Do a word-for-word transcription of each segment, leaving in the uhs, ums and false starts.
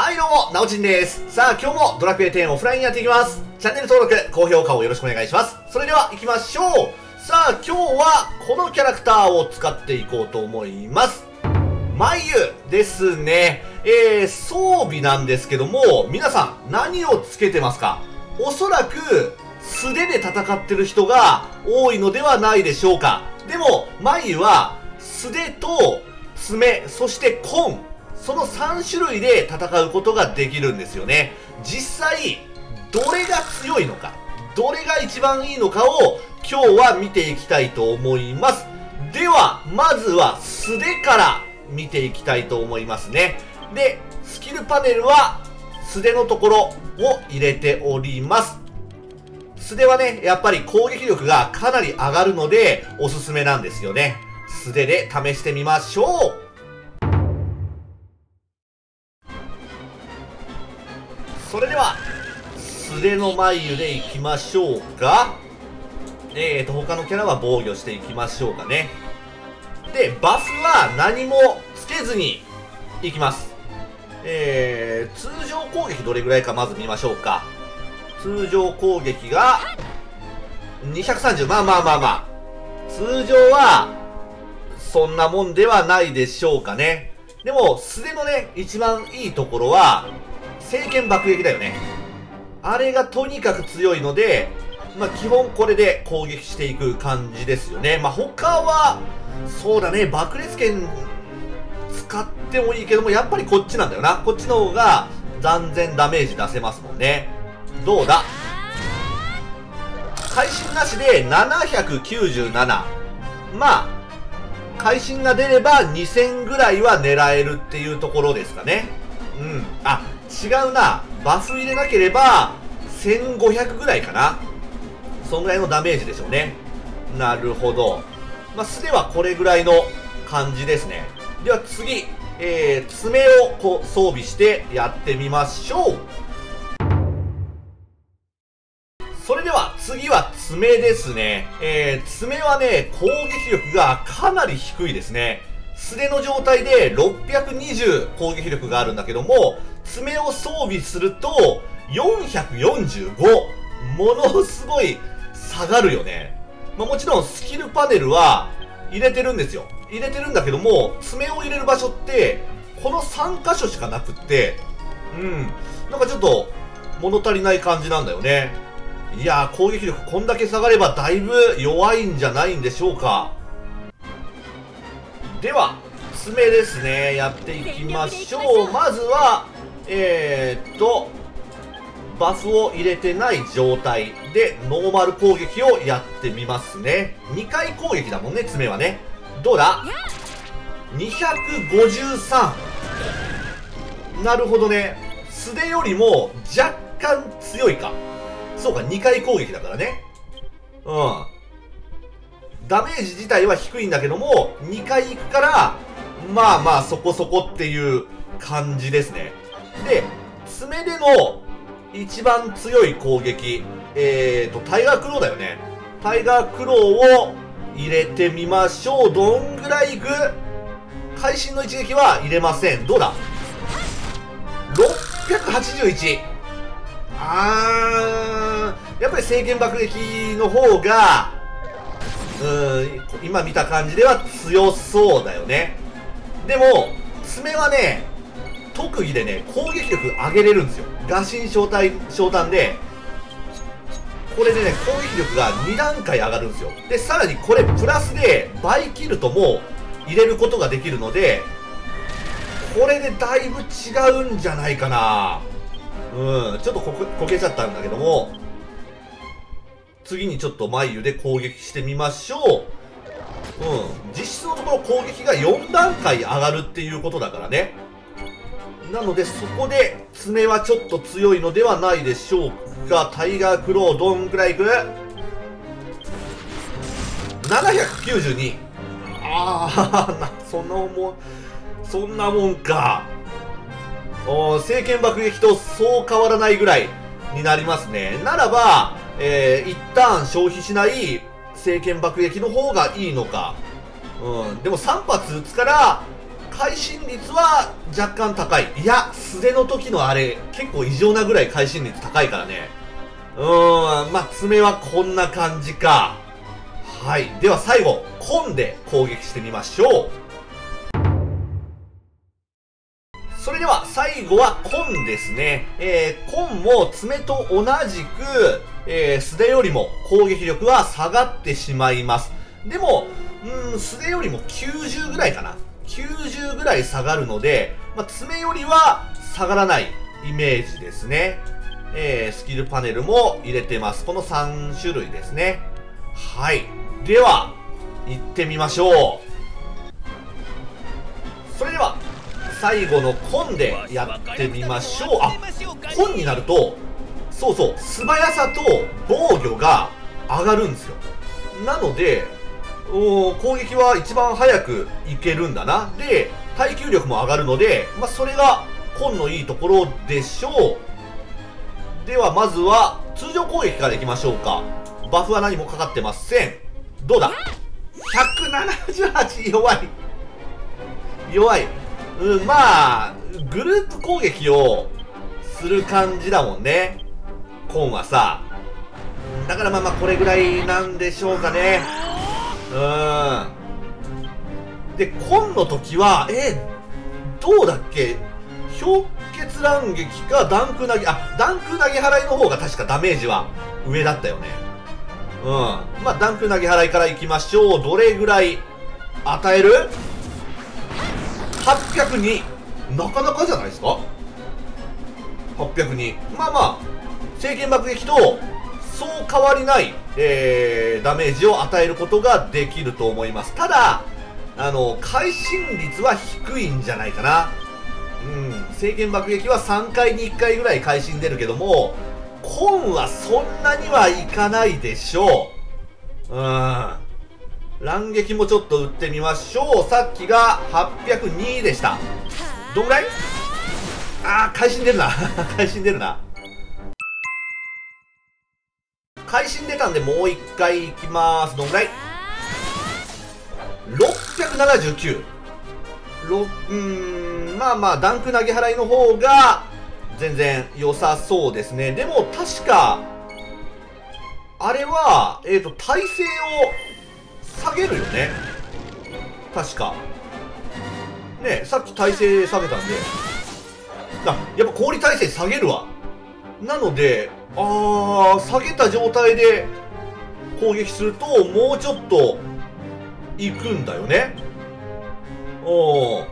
はいどうも、なおちんです。さあ今日もドラクエじゅうオフラインやっていきます。チャンネル登録、高評価をよろしくお願いします。それでは行きましょう。さあ今日はこのキャラクターを使っていこうと思います。まゆですね。えー、装備なんですけども、皆さん何をつけてますか？おそらく素手で戦ってる人が多いのではないでしょうか。でも、まゆは素手と爪、そして根。そのさんしゅるいで戦うことができるんですよね。実際、どれが強いのか、どれが一番いいのかを今日は見ていきたいと思います。では、まずは素手から見ていきたいと思いますね。で、スキルパネルは素手のところを入れております。素手はね、やっぱり攻撃力がかなり上がるのでおすすめなんですよね。素手で試してみましょう。それでは、素手の眉でいきましょうか。えーと、他のキャラは防御していきましょうかね。で、バフは何もつけずにいきます。えー、通常攻撃どれぐらいかまず見ましょうか。通常攻撃が、にひゃくさんじゅう。まあまあまあまあ。通常は、そんなもんではないでしょうかね。でも、素手のね、一番いいところは、聖剣爆撃だよね。あれがとにかく強いので、まあ、基本これで攻撃していく感じですよね。まあ、他は、そうだね、爆裂剣使ってもいいけども、やっぱりこっちなんだよな。こっちの方が断然ダメージ出せますもんね。どうだ？会心なしでななひゃくきゅうじゅうなな。まあ、会心が出ればにせんぐらいは狙えるっていうところですかね。うん。あ、違うな。バフ入れなければ、せんごひゃくぐらいかな。そんぐらいのダメージでしょうね。なるほど。まあ、素手はこれぐらいの感じですね。では次、えー、爪をこう装備してやってみましょう。それでは次は爪ですね。えー、爪はね、攻撃力がかなり低いですね。素手の状態でろっぴゃくにじゅう攻撃力があるんだけども、爪を装備するとよんひゃくよんじゅうご。ものすごい下がるよね。まあ、もちろんスキルパネルは入れてるんですよ。入れてるんだけども、爪を入れる場所ってこのさんかしょしかなくって、うん。なんかちょっと物足りない感じなんだよね。いやー、攻撃力こんだけ下がればだいぶ弱いんじゃないんでしょうか。では、爪ですね。やっていきましょう。まずは、えーっと、バフを入れてない状態でノーマル攻撃をやってみますね。にかい攻撃だもんね、爪はね。どうだ？ にひゃくごじゅうさん。なるほどね。素手よりも若干強いか。そうか、にかい攻撃だからね。うん。ダメージ自体は低いんだけども、にかい行くから、まあまあそこそこっていう感じですね。で、爪での一番強い攻撃、えーと、タイガークローだよね。タイガークローを入れてみましょう。どんぐらいいく？会心の一撃は入れません。どうだ？ ろっぴゃくはちじゅういち。あー、やっぱり聖剣爆撃の方が、うーん、今見た感じでは強そうだよね。でも、爪はね、特技でね、攻撃力上げれるんですよ。臥薪嘗胆で、これでね、攻撃力がにだんかい上がるんですよ。で、さらにこれプラスで、倍キルトも入れることができるので、これでだいぶ違うんじゃないかな。うん、ちょっとこ、こけちゃったんだけども、次にちょっと眉で攻撃してみましょう。うん。実質のところ攻撃がよんだんかい上がるっていうことだからね。なのでそこで爪はちょっと強いのではないでしょうか。タイガークローどんくらいいく？ ななひゃくきゅうじゅうに。ああ、そんなもん、そんなもんか。お、聖剣爆撃とそう変わらないぐらいになりますね。ならば、えー、一旦消費しない聖剣爆撃の方がいいのか。うん。でもさんぱつ撃つから、会心率は若干高い。いや、素手の時のあれ、結構異常なぐらい会心率高いからね。うーん、まあ、爪はこんな感じか。はい。では最後、コンで攻撃してみましょう。それでは最後はコンですね。えー、コンも爪と同じく、えー、素手よりも攻撃力は下がってしまいます。でも、うーん、素手よりもきゅうじゅうぐらいかな。きゅうじゅうぐらい下がるので、まあ、爪よりは下がらないイメージですね。えー、スキルパネルも入れてます。このさん種類ですね。はい。では、行ってみましょう。それでは、最後のコンでやってみましょう。あ、コンになると、そうそう、素早さと防御が上がるんですよ。なので、お攻撃は一番早くいけるんだな。で、耐久力も上がるので、まあ、それがコンのいいところでしょう。では、まずは通常攻撃からいきましょうか。バフは何もかかってません。どうだ ?ひゃくななじゅうはち 弱い。弱い。うん、まあ、グループ攻撃をする感じだもんね。コンはさ。だからまあまあ、これぐらいなんでしょうかね。うん。で、コンの時は、えー、どうだっけ、氷結乱撃かダンク投げ、あ、ダンク投げ払いの方が確かダメージは上だったよね。うん。まあ、ダンク投げ払いからいきましょう。どれぐらい与える ?はっぴゃくに。なかなかじゃないですか ?はっぴゃくに。まあまあ、制限爆撃と、そう変わりない、えー、ダメージを与えることができると思います。ただ、あの、会心率は低いんじゃないかな。うん、制限爆撃はさんかいにいっかいぐらい会心出るけども、コンはそんなにはいかないでしょう。うん。乱撃もちょっと打ってみましょう。さっきがはっぴゃくにでした。どんぐらい？あー、会心出るな。会心出るな。会心出たんでもう一回いきまーす。どんぐらい ?ろっぴゃくななじゅうきゅう。ろ、うーん、まあまあ、ダンク投げ払いの方が、全然良さそうですね。でも、確か、あれは、えっと、耐性を下げるよね。確か。ね、さっき耐性下げたんで。あ、やっぱ氷耐性下げるわ。なので、あー、下げた状態で攻撃すると、もうちょっと、いくんだよね。おー。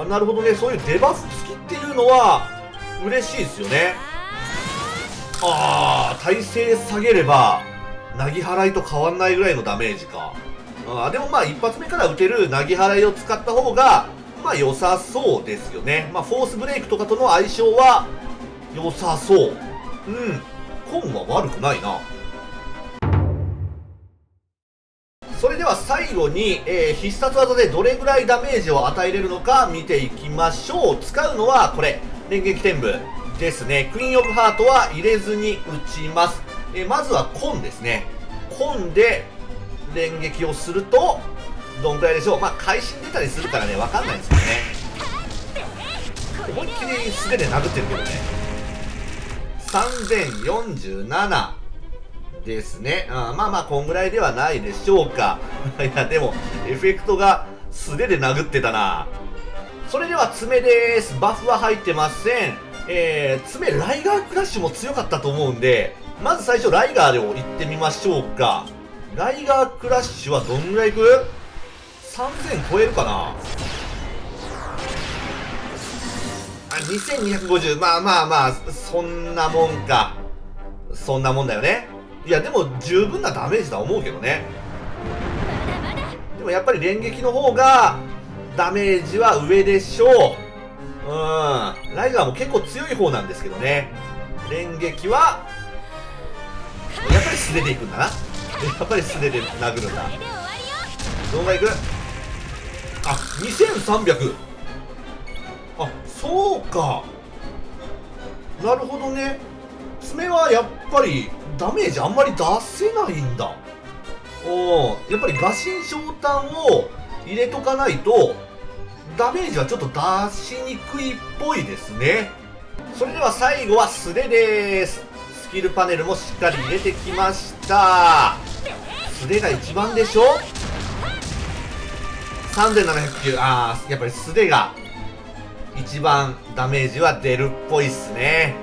あ、なるほどね。そういうデバフ付きっていうのは、嬉しいですよね。あー、耐性下げれば、なぎ払いと変わんないぐらいのダメージか。あー、でもまあ、一発目から打てるなぎ払いを使った方が、まあ、良さそうですよね。まあ、フォースブレイクとかとの相性は、良さそう。うん。コンは悪くないな。それでは最後に、えー、必殺技でどれぐらいダメージを与えれるのか見ていきましょう。使うのはこれ。連撃天舞ですね。クイーンオブハートは入れずに打ちます。えー、まずはコンですね。コンで連撃をすると、どんぐらいでしょう。まあ、会心出たりするからね、わかんないんですけどね。思いっきり素手で殴ってるけどね。さんぜんよんじゅうななですね。あまあまあ、こんぐらいではないでしょうか。いや、でも、エフェクトが素手で殴ってたな。それでは、爪です。バフは入ってません。えー、爪、ライガークラッシュも強かったと思うんで、まず最初、ライガーでも行ってみましょうか。ライガークラッシュはどんぐらいいく ?さんぜん 超えるかなあ、にせんにひゃくごじゅう。まあまあまあ、そんなもんか。そんなもんだよね。いや、でも十分なダメージだと思うけどね。でもやっぱり連撃の方がダメージは上でしょう。うん。ライガーも結構強い方なんですけどね。連撃は、やっぱり素手でいくんだな。やっぱり素手で殴るんだ。どんがいく？あ、にせんさんびゃく。あ、そうか。なるほどね。爪はやっぱりダメージあんまり出せないんだ。おお、やっぱり臥薪嘗胆を入れとかないとダメージはちょっと出しにくいっぽいですね。それでは最後は素手です。スキルパネルもしっかり入れてきました。素手が一番でしょ。さんぜんななひゃくきゅう、あーやっぱり素手が一番ダメージは出るっぽいっすね。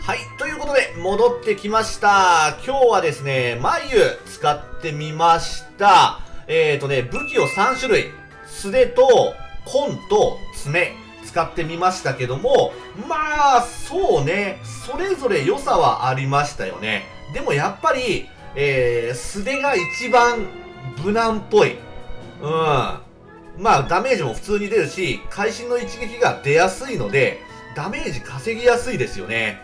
はい、ということで戻ってきました。今日はですね、眉使ってみました。えーとね、武器をさんしゅるい、素手と紺と爪使ってみましたけども、まあそうね、それぞれ良さはありましたよね。でもやっぱり、えー、素手が一番無難っぽい。うん、まあダメージも普通に出るし、会心の一撃が出やすいのでダメージ稼ぎやすいですよね。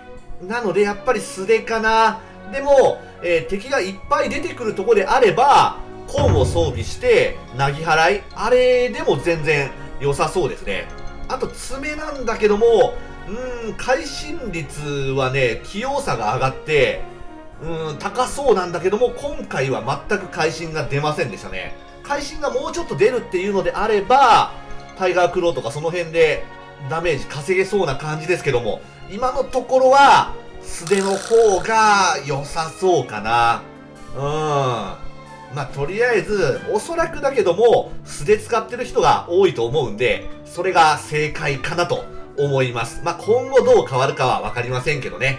なのでやっぱり素手かな。でも、えー、敵がいっぱい出てくるとこであれば紺を装備してなぎ払い、あれでも全然良さそうですね。あと爪なんだけども、うーん、会心率はね、器用さが上がってうーん高そうなんだけども、今回は全く会心が出ませんでしたね。会心がもうちょっと出るっていうのであればタイガークローとかその辺でダメージ稼げそうな感じですけども、今のところは素手の方が良さそうかな。うん、まあ、とりあえず、おそらくだけども、素手使ってる人が多いと思うんで、それが正解かなと思います。まあ、今後どう変わるかはわかりませんけどね。